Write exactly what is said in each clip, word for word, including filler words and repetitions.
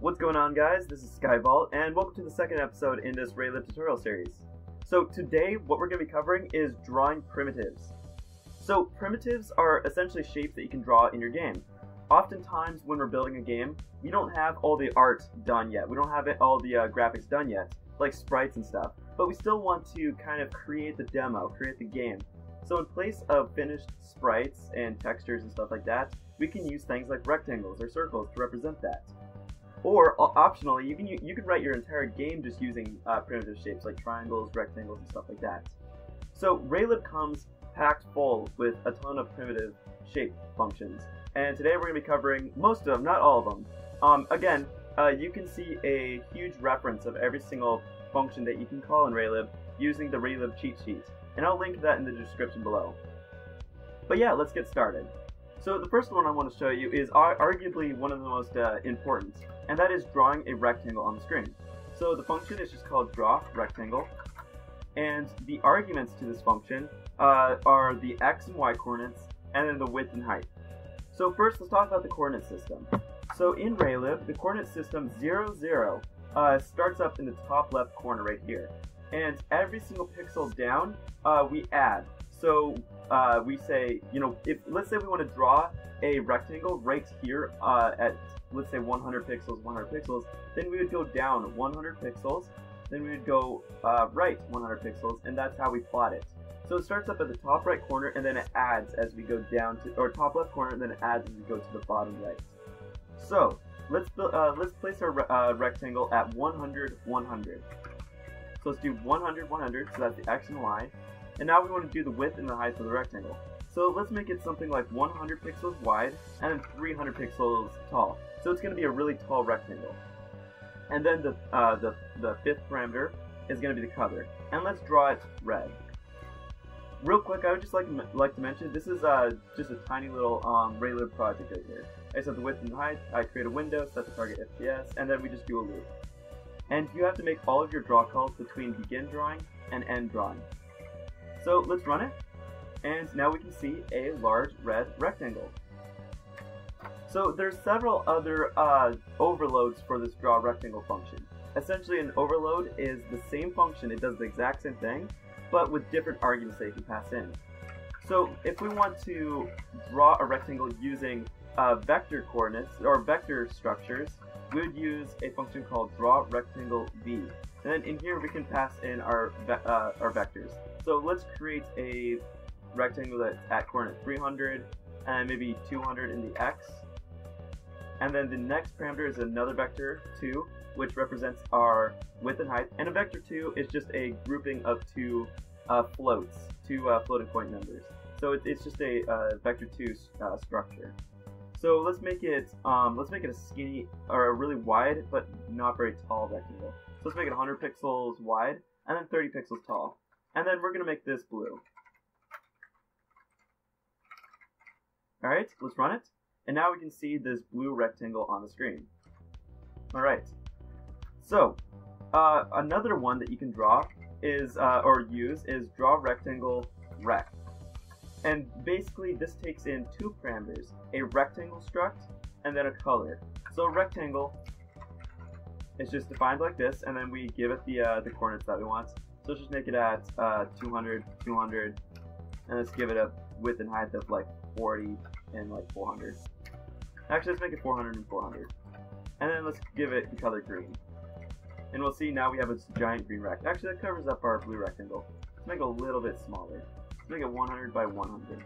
What's going on, guys? This is Sky Vault, and welcome to the second episode in this RayLib tutorial series. So today, what we're going to be covering is drawing primitives. So primitives are essentially shapes that you can draw in your game. Oftentimes, when we're building a game, we don't have all the art done yet. We don't have all the uh, graphics done yet, like sprites and stuff. But we still want to kind of create the demo, create the game. So in place of finished sprites and textures and stuff like that, we can use things like rectangles or circles to represent that. Or, optionally, you can you can write your entire game just using uh, primitive shapes like triangles, rectangles, and stuff like that. So RayLib comes packed full with a ton of primitive shape functions, and today we're going to be covering most of them, not all of them. Um, again, uh, you can see a huge reference of every single function that you can call in RayLib using the RayLib cheat sheet, and I'll link that in the description below. But yeah, let's get started. So the first one I want to show you is ar arguably one of the most uh, important, and that is drawing a rectangle on the screen. So the function is just called draw rectangle, and the arguments to this function uh, are the x and y coordinates, and then the width and height. So first, let's talk about the coordinate system. So in RayLib, the coordinate system zero, zero uh, starts up in the top left corner right here, and every single pixel down uh, we add. So uh, we say, you know, if let's say we want to draw a rectangle right here uh, at, let's say, one hundred pixels, one hundred pixels, then we would go down one hundred pixels, then we would go uh, right one hundred pixels, and that's how we plot it. So it starts up at the top right corner, and then it adds as we go down to, or top left corner, and then it adds as we go to the bottom right. So let's uh, let's place our re uh, rectangle at one hundred, one hundred. So let's do one hundred, one hundred, so that's the x and y. And now we want to do the width and the height of the rectangle. So let's make it something like one hundred pixels wide and then three hundred pixels tall. So it's going to be a really tall rectangle. And then the, uh, the, the fifth parameter is going to be the color. And let's draw it red. Real quick, I would just like, like to mention, this is uh, just a tiny little um, RayLib project right here. I set the width and height, I create a window, set the target F P S, and then we just do a loop. And you have to make all of your draw calls between begin drawing and end drawing. So let's run it, and now we can see a large red rectangle. So there's several other uh, overloads for this draw rectangle function. Essentially, an overload is the same function, it does the exact same thing, but with different arguments that you can pass in. So if we want to draw a rectangle using uh, vector coordinates, or vector structures, we would use a function called draw rectangle v. And then in here we can pass in our ve uh, our vectors. So let's create a rectangle that's at coordinate three hundred and maybe two hundred in the x. And then the next parameter is another vector two, which represents our width and height. And a vector two is just a grouping of two uh, floats, two uh, floating point numbers. So it, it's just a uh, vector two uh, structure. So let's make it um, let's make it a skinny or a really wide but not very tall rectangle. So let's make it one hundred pixels wide, and then thirty pixels tall. And then we're going to make this blue. Alright, let's run it. And now we can see this blue rectangle on the screen. Alright. So, uh, another one that you can draw is, uh, or use, is draw rectangle rect. And basically this takes in two parameters, a rectangle struct, and then a color. So a rectangle, it's just defined like this, and then we give it the uh, the coordinates that we want. So let's just make it at uh, two hundred, two hundred, and let's give it a width and height of like forty and like four hundred. Actually, let's make it four hundred and four hundred. And then let's give it the color green. And we'll see now we have a giant green rect. Actually, that covers up our blue rectangle. Let's make it a little bit smaller. Let's make it one hundred by one hundred.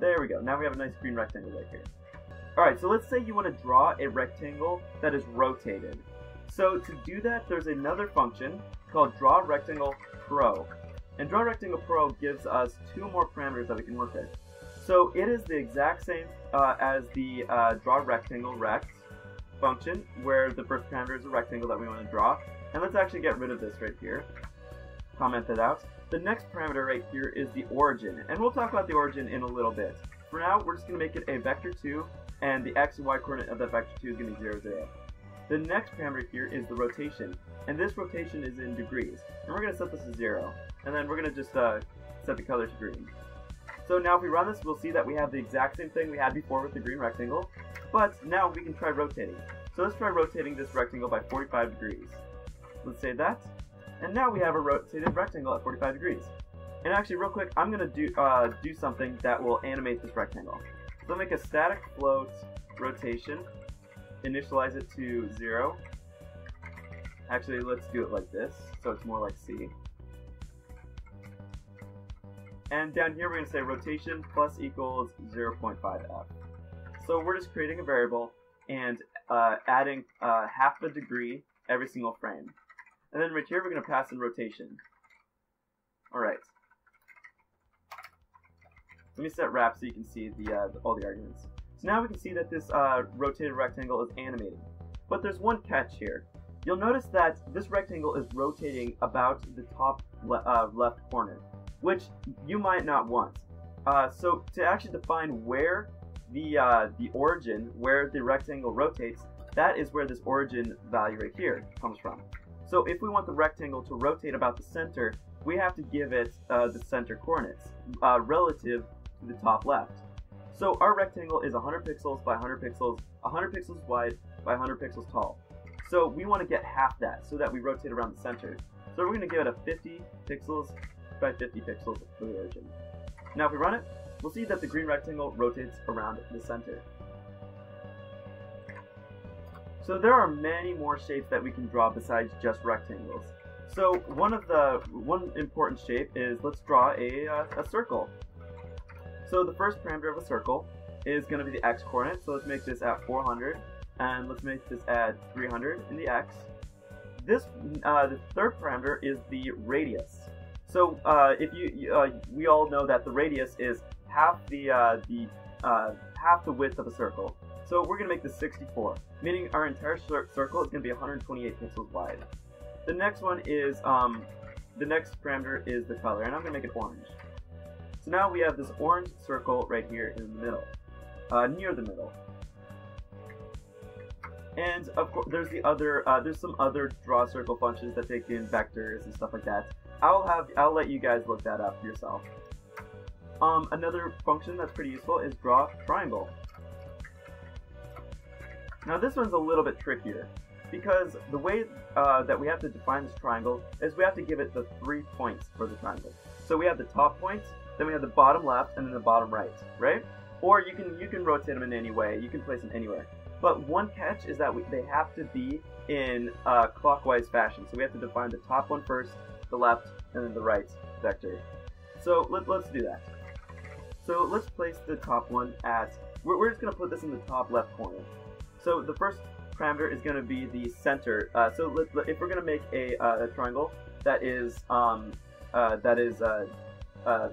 There we go. Now we have a nice green rectangle right here. Alright, so let's say you want to draw a rectangle that is rotated. So to do that, there's another function called draw rectangle pro, and draw rectangle pro gives us two more parameters that we can work with. So it is the exact same uh, as the uh, draw rectangle rect function, where the first parameter is a rectangle that we want to draw. And let's actually get rid of this right here. Comment that out. The next parameter right here is the origin, and we'll talk about the origin in a little bit. For now, we're just going to make it a vector two, and the x and y coordinate of that vector two is going to be zero, zero. The next parameter here is the rotation, and this rotation is in degrees, and we're going to set this to zero, and then we're going to just uh, set the color to green. So now if we run this, we'll see that we have the exact same thing we had before with the green rectangle, but now we can try rotating. So let's try rotating this rectangle by forty-five degrees. Let's save that. And now we have a rotated rectangle at forty-five degrees. And actually, real quick, I'm going to do uh, do something that will animate this rectangle. So I'll make a static float rotation, initialize it to zero. Actually, let's do it like this, so it's more like C. And down here, we're going to say rotation plus equals zero point five F. So we're just creating a variable and uh, adding uh, half a degree every single frame. And then right here, we're going to pass in rotation. Alright. Let me set wrap so you can see the, uh, the all the arguments. So now we can see that this uh, rotated rectangle is animated. But there's one catch here. You'll notice that this rectangle is rotating about the top le uh, left corner, which you might not want. Uh, so to actually define where the, uh, the origin, where the rectangle rotates, that is where this origin value right here comes from. So if we want the rectangle to rotate about the center, we have to give it uh, the center coordinates uh, relative to the top left. So our rectangle is one hundred pixels by one hundred pixels, one hundred pixels wide by one hundred pixels tall. So we want to get half that so that we rotate around the center. So we're going to give it a fifty pixels by fifty pixels for the origin. Now if we run it, we'll see that the green rectangle rotates around the center. So there are many more shapes that we can draw besides just rectangles. So one of the one important shape is, let's draw a, uh, a circle. So the first parameter of a circle is going to be the x coordinate. So let's make this at four hundred, and let's make this at three hundred in the x. This uh, the third parameter is the radius. So uh, if you uh, we all know that the radius is half the uh, the uh, half the width of a circle. So we're going to make this sixty-four, meaning our entire circle is going to be one hundred twenty-eight pixels wide. The next one is, um, the next parameter is the color, and I'm going to make it orange. So now we have this orange circle right here in the middle, uh, near the middle. And of course, there's the other, uh, there's some other draw circle functions that take in vectors and stuff like that. I'll have, I'll let you guys look that up yourself. Um, another function that's pretty useful is draw triangle. Now this one's a little bit trickier, because the way uh, that we have to define this triangle is we have to give it the three points for the triangle. So we have the top point, then we have the bottom left, and then the bottom right, right? Or you can you can rotate them in any way, you can place them anywhere. But one catch is that we, they have to be in uh, clockwise fashion. So we have to define the top one first, the left, and then the right vector. So let, let's do that. So let's place the top one at, we're, we're just going to put this in the top left corner. So the first parameter is going to be the center. Uh, so let, let, if we're going to make a, uh, a triangle that is um, uh, that is uh, uh,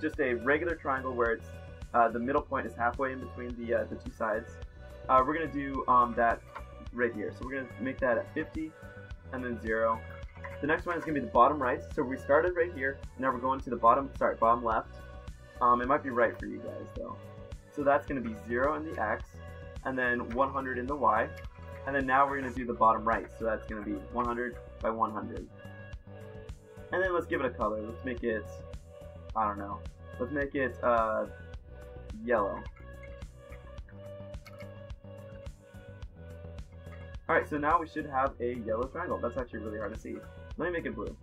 just a regular triangle where it's uh, the middle point is halfway in between the uh, the two sides, uh, we're going to do um, that right here. So we're going to make that at fifty and then zero. The next one is going to be the bottom right. So we started right here. Now we're going to the bottom. Sorry, bottom left. Um, it might be right for you guys though. So that's going to be zero in the x, and then one hundred in the y. And then now we're going to do the bottom right, so that's going to be one hundred by one hundred. And then let's give it a color. Let's make it, I don't know, let's make it uh, yellow. Alright, so now we should have a yellow triangle. That's actually really hard to see. Let me make it blue.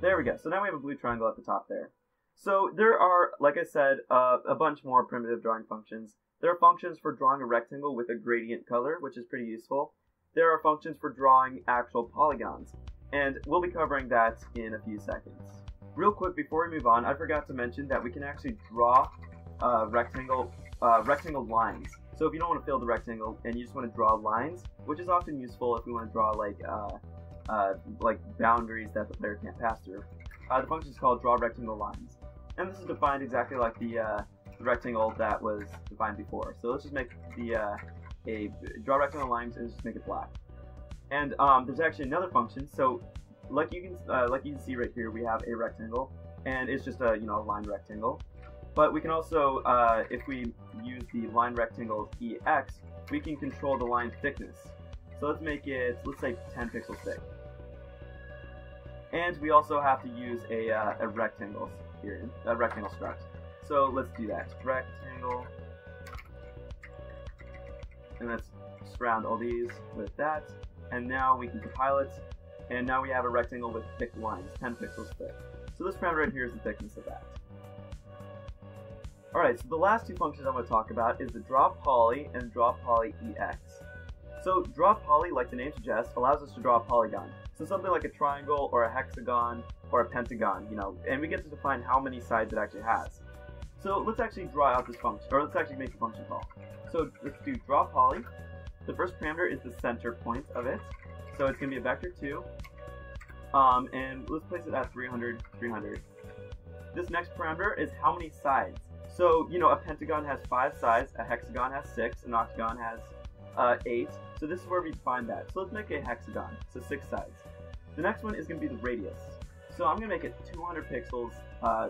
There we go. So now we have a blue triangle at the top there. So there are, like I said, uh, a bunch more primitive drawing functions. There are functions for drawing a rectangle with a gradient color, which is pretty useful. There are functions for drawing actual polygons, and we'll be covering that in a few seconds. Real quick, before we move on, I forgot to mention that we can actually draw uh, rectangle, uh, rectangle lines. So if you don't want to fill the rectangle and you just want to draw lines, which is often useful if we want to draw like, uh, uh, like boundaries that the player can't pass through, uh, the function is called draw rectangle lines. And this is defined exactly like the, uh, the rectangle that was defined before. So let's just make the uh, a draw rectangle lines and just make it black. And um, there's actually another function. So like you can uh, like you can see right here, we have a rectangle, and it's just a you know a line rectangle. But we can also uh, if we use the line rectangle E X, we can control the line thickness. So let's make it let's say ten pixels thick. And we also have to use a, uh, a rectangle here, a rectangle struct. So let's do that. Rectangle. And let's surround all these with that. And now we can compile it. And now we have a rectangle with thick lines, ten pixels thick. So this parameter right here is the thickness of that. Alright, so the last two functions I'm going to talk about is the draw poly and draw poly E X. So draw poly, like the name suggests, allows us to draw a polygon. So something like a triangle or a hexagon or a pentagon, you know, and we get to define how many sides it actually has. So let's actually draw out this function, or let's actually make a function call. So let's do draw poly. The first parameter is the center point of it. So it's going to be a vector two. Um, and let's place it at three hundred, three hundred. This next parameter is how many sides. So, you know, a pentagon has five sides, a hexagon has six, an octagon has uh, eight. So this is where we find that. So let's make a hexagon, so six sides. The next one is going to be the radius. So I'm going to make it two hundred pixels, uh,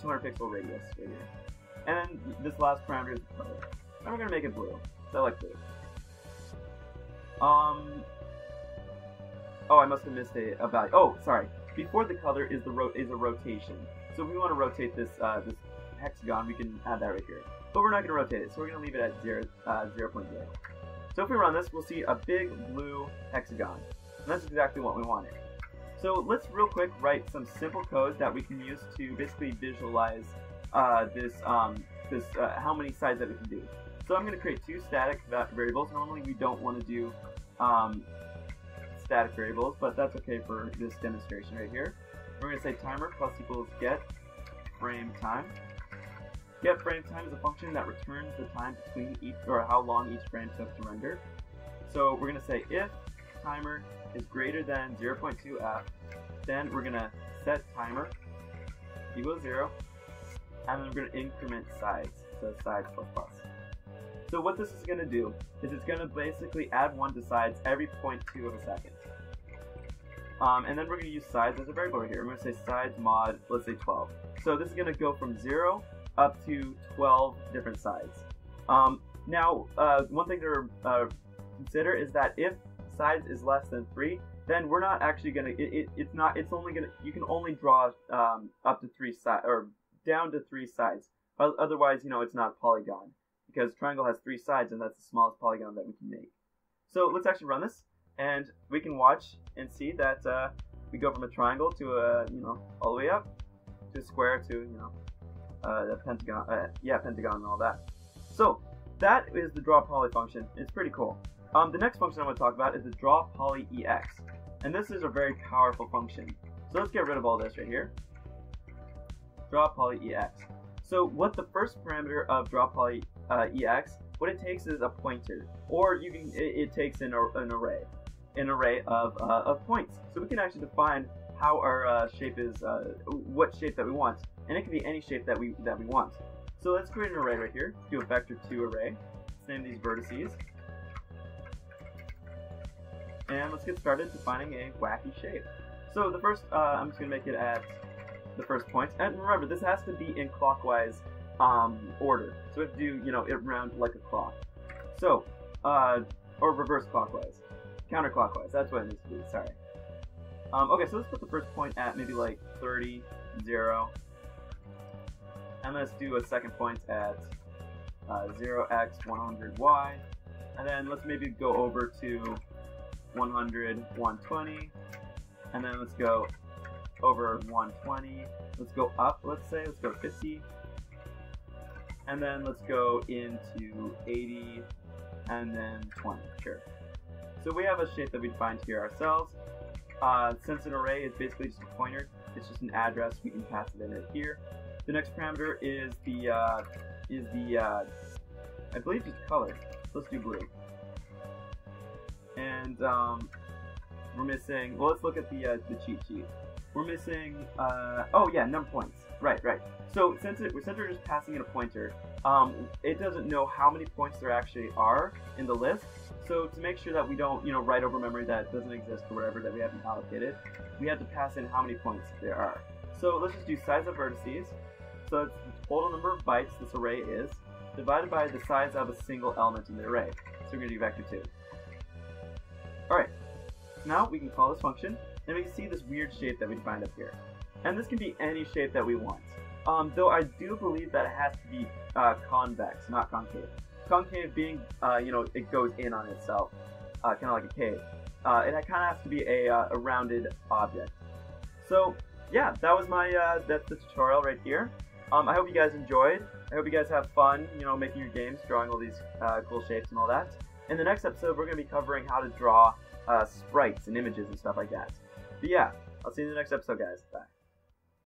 two hundred pixel radius right here. And then this last parameter is the color. And we're going to make it blue. So I like blue. Um, oh, I must have missed a, a value. Oh, sorry. Before the color is the ro is a rotation. So if we want to rotate this uh, this hexagon, we can add that right here. But we're not going to rotate it, so we're going to leave it at zero, uh, zero point zero. So if we run this, we'll see a big blue hexagon. And that's exactly what we wanted. So let's real quick write some simple code that we can use to basically visualize uh, this, um, this uh, how many sides that we can do. So I'm going to create two static variables. Normally we don't want to do um, static variables, but that's okay for this demonstration right here. We're going to say timer plus equals get frame time. Get frame time is a function that returns the time between each, or how long each frame took to render. So we're going to say if timer is greater than zero point two f, then we're going to set timer equals zero, and then we're going to increment size, so size plus plus. So what this is going to do is it's going to basically add one to sides every zero point two of a second. Um, and then we're going to use sides as a variable right here. We're going to say sides mod, let's say twelve. So this is going to go from zero up to twelve different sides. Um, now, uh, one thing to uh, consider is that if size is less than three, then we're not actually gonna. It, it, it's not. It's only gonna. You can only draw um, up to three sides or down to three sides. Otherwise, you know, it's not a polygon because triangle has three sides, and that's the smallest polygon that we can make. So let's actually run this, and we can watch and see that uh, we go from a triangle to a, you know, all the way up to a square to, you know, Uh, the pentagon, uh, yeah, pentagon and all that. So that is the draw poly function. It's pretty cool. Um, the next function I want to talk about is the draw poly E X, and this is a very powerful function. So let's get rid of all this right here. Draw poly E X. So what the first parameter of draw poly uh, E X, what it takes is a pointer, or you can it, it takes an, an array, an array of uh, of points. So we can actually define how our uh, shape is, uh, what shape that we want. And it can be any shape that we that we want. So let's create an array right here. Do a vector two array. Let's name these vertices. And let's get started defining a wacky shape. So the first, uh, I'm just gonna make it at the first point. And remember, this has to be in clockwise um, order. So we have to do, you know, it round like a clock. So, uh, or reverse clockwise, counterclockwise. That's what it needs to be. Sorry. Um, okay, so let's put the first point at maybe like thirty, zero. And let's do a second point at uh, zero x, one hundred y, and then let's maybe go over to one hundred, one twenty, and then let's go over one twenty, let's go up, let's say, let's go fifty, and then let's go into eighty, and then twenty, sure. So we have a shape that we defined here ourselves. Uh, since an array is basically just a pointer, it's just an address, we can pass it in right here. The next parameter is the, uh, is the, uh, I believe just color. Let's do blue. And, um, we're missing, well, let's look at the, uh, the cheat sheet. We're missing, uh, oh yeah, number points. Right, right. So since, it, since we're just passing in a pointer, um, it doesn't know how many points there actually are in the list. So to make sure that we don't, you know, write over memory that doesn't exist or whatever, that we haven't allocated, we have to pass in how many points there are. So let's just do size of vertices. So it's the total number of bytes this array is, divided by the size of a single element in the array. So we're going to do vector two. Alright, now we can call this function, and we can see this weird shape that we find up here. And this can be any shape that we want. Um, though I do believe that it has to be uh, convex, not concave. Concave being, uh, you know, it goes in on itself, uh, kind of like a cave. Uh, it kind of has to be a, uh, a rounded object. So, yeah, that was my, uh, that's the tutorial right here. Um, I hope you guys enjoyed. I hope you guys have fun, you know, making your games, drawing all these uh, cool shapes and all that. In the next episode, we're going to be covering how to draw uh, sprites and images and stuff like that. But yeah, I'll see you in the next episode, guys. Bye.